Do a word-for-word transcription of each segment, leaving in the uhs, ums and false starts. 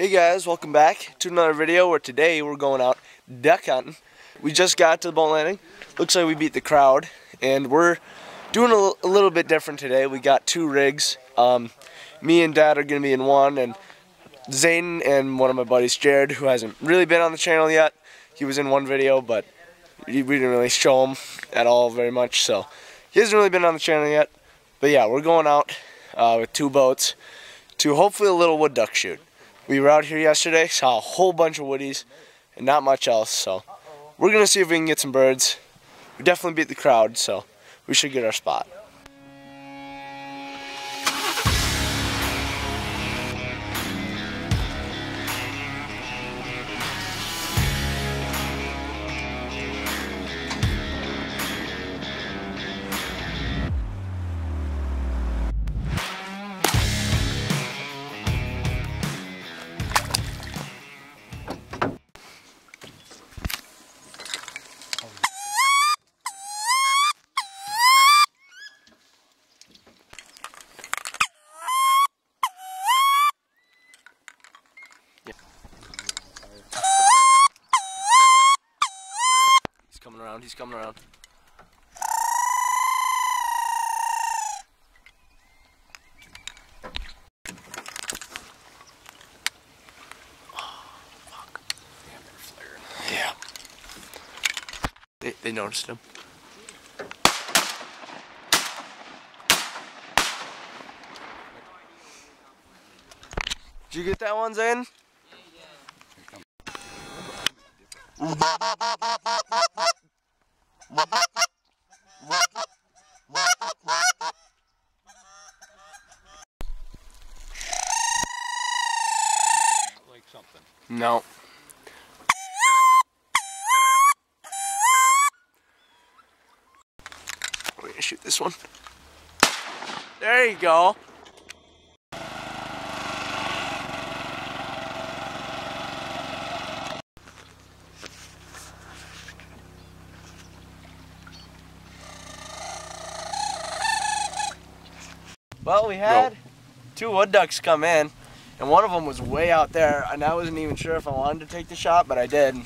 Hey guys, welcome back to another video where today we're going out duck hunting. We just got to the boat landing. Looks like we beat the crowd and we're doing a, a little bit different today. We got two rigs. Um, me and Dad are going to be in one, and Zane and one of my buddies, Jared, who hasn't really been on the channel yet. He was in one video, but we didn't really show him at all very much, so he hasn't really been on the channel yet. But yeah, we're going out uh, with two boats to hopefully a little wood duck shoot. We were out here yesterday, saw a whole bunch of woodies and not much else, so we're gonna see if we can get some birds. We definitely beat the crowd, so we should get our spot. He's coming around. Oh, fuck. Damn, they're flaring. Yeah. They, they noticed him. Did you get that one, Zane? Yeah, yeah. Like something. No. We're gonna shoot this one. There you go. Well, we had no. two wood ducks come in, and one of them was way out there, and I wasn't even sure if I wanted to take the shot, but I did.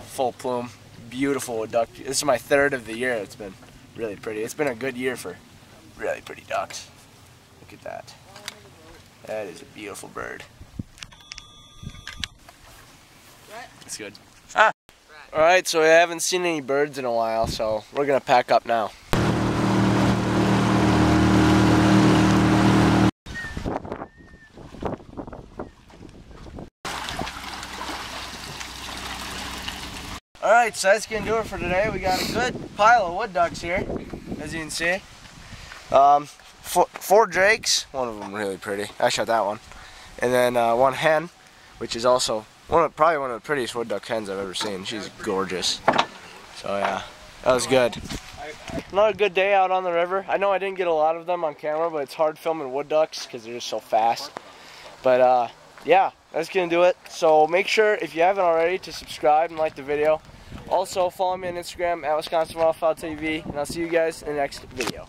Full plume, beautiful wood duck. This is my third of the year. It's been really pretty. It's been a good year for really pretty ducks. Look at that. That is a beautiful bird. What? It's good. Ah. All right, so I haven't seen any birds in a while, so we're gonna pack up now. Alright, so that's going to do it for today. We got a good pile of wood ducks here, as you can see. Um, four, four drakes, one of them really pretty. I shot that one. And then uh, one hen, which is also one of, probably one of the prettiest wood duck hens I've ever seen. She's gorgeous. So yeah, that was good. Another good day out on the river. I know I didn't get a lot of them on camera, but it's hard filming wood ducks because they're just so fast. But uh, yeah, that's going to do it. So make sure, if you haven't already, to subscribe and like the video. Also, follow me on Instagram at Wisconsin Waterfowl T V, and I'll see you guys in the next video.